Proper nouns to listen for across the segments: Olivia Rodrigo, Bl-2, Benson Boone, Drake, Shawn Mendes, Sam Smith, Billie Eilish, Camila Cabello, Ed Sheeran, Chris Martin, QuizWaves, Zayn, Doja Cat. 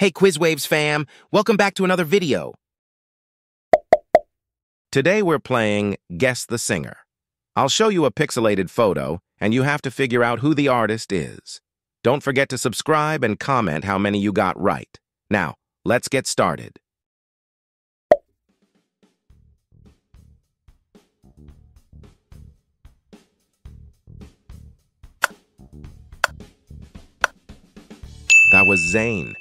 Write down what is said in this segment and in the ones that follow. Hey QuizWaves fam, welcome back to another video. Today we're playing Guess the Singer. I'll show you a pixelated photo, and you have to figure out who the artist is. Don't forget to subscribe and comment how many you got right. Now, let's get started. That was Zayn.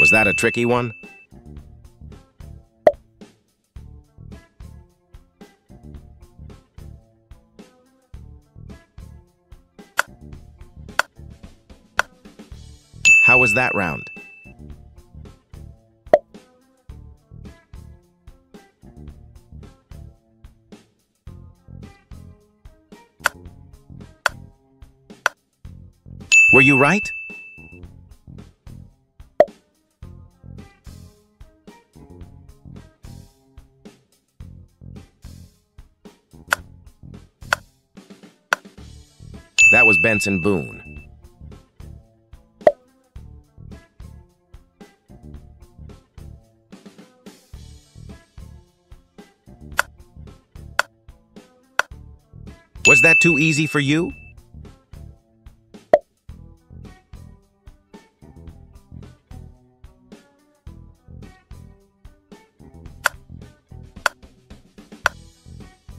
Was that a tricky one? How was that round? Were you right? That was Benson Boone. Was that too easy for you?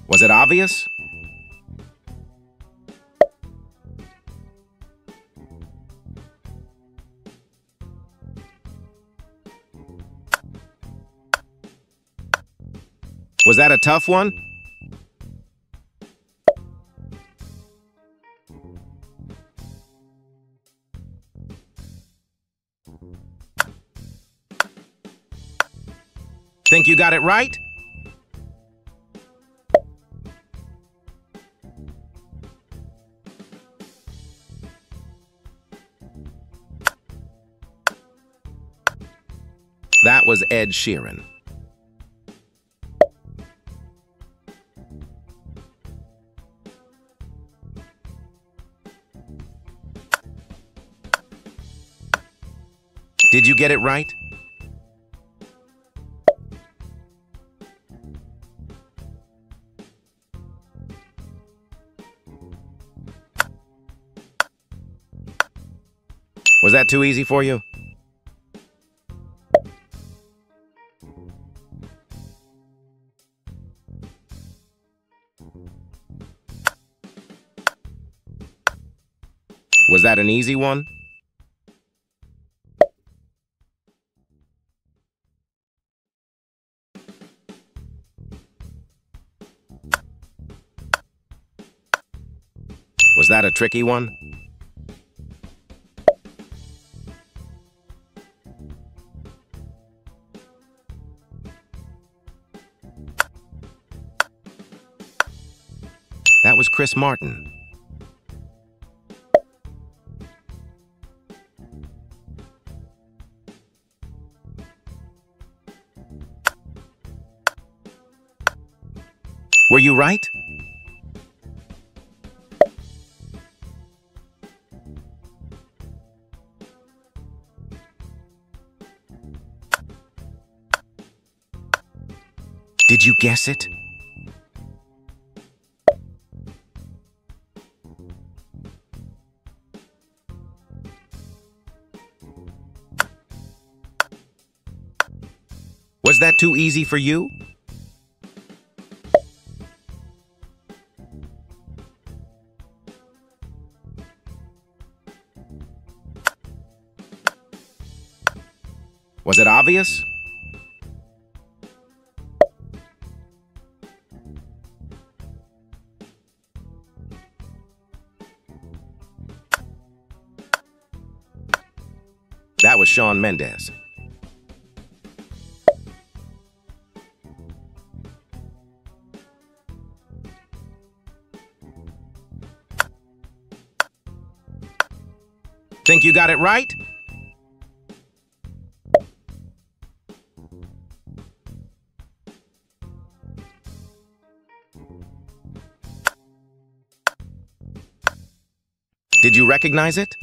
Was it obvious? Was that a tough one? Think you got it right? That was Ed Sheeran. Did you get it right? Was that too easy for you? Was that an easy one? Was that a tricky one? That was Chris Martin. Were you right? Did you guess it? Was that too easy for you? Was it obvious? That was Shawn Mendes. Think you got it right? Did you recognize it?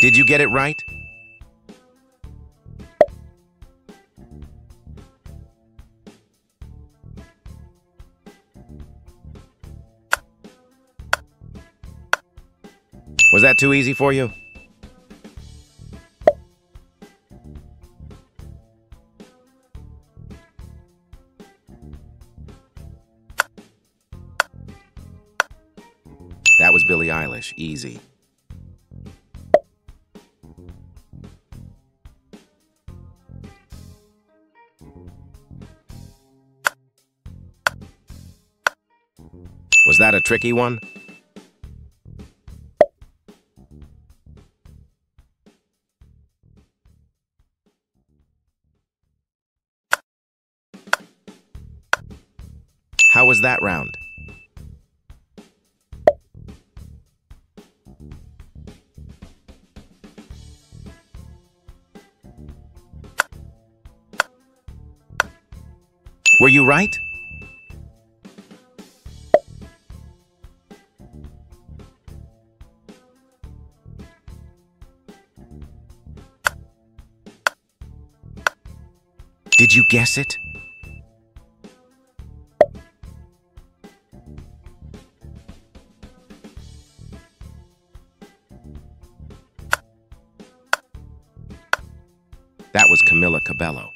Did you get it right? Was that too easy for you? That was Billie Eilish, easy. Was that a tricky one? How was that round? Were you right? Did you guess it? That was Camila Cabello.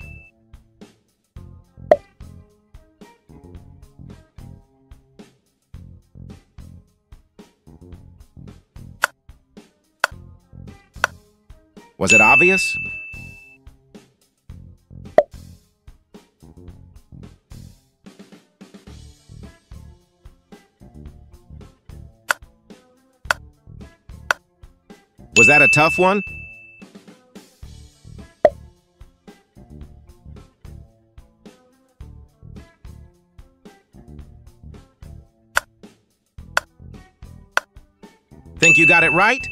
Was it obvious? Was that a tough one? Think you got it right?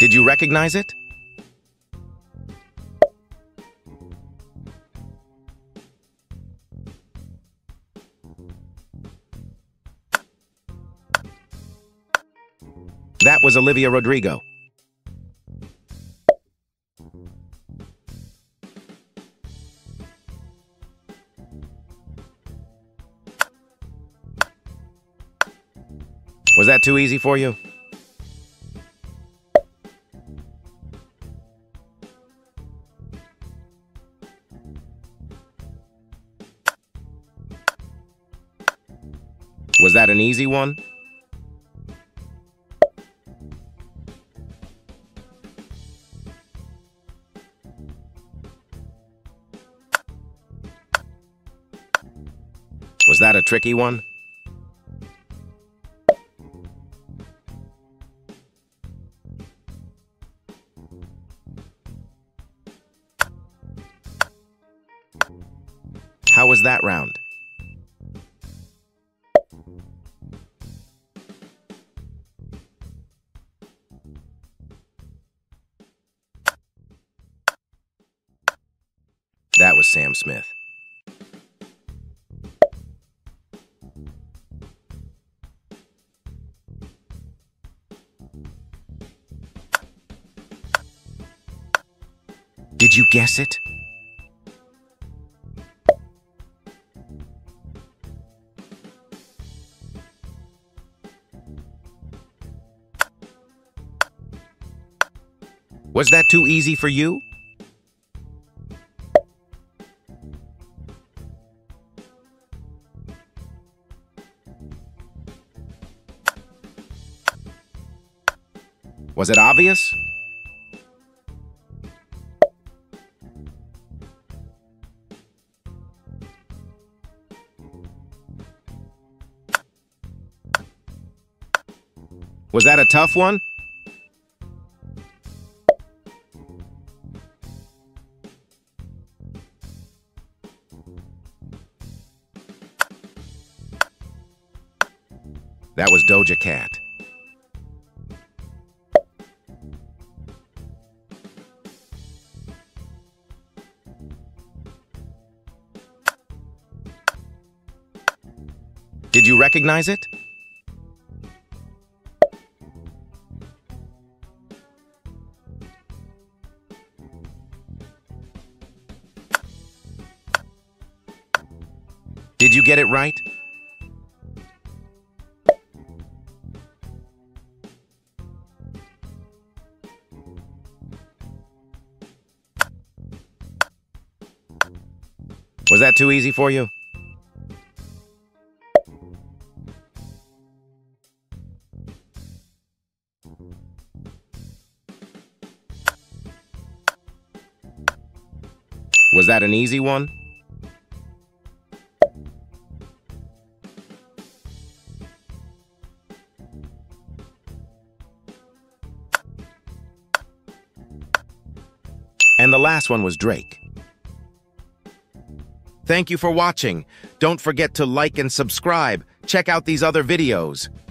Did you recognize it? That was Olivia Rodrigo. Was that too easy for you? Was that an easy one? Was that a tricky one? How was that round? That was Sam Smith. Did you guess it? Was that too easy for you? Was it obvious? Was that a tough one? That was Doja Cat. Did you recognize it? Did you get it right? Was that too easy for you? Was that an easy one? And the last one was Drake. Thank you for watching. Don't forget to like and subscribe. Check out these other videos.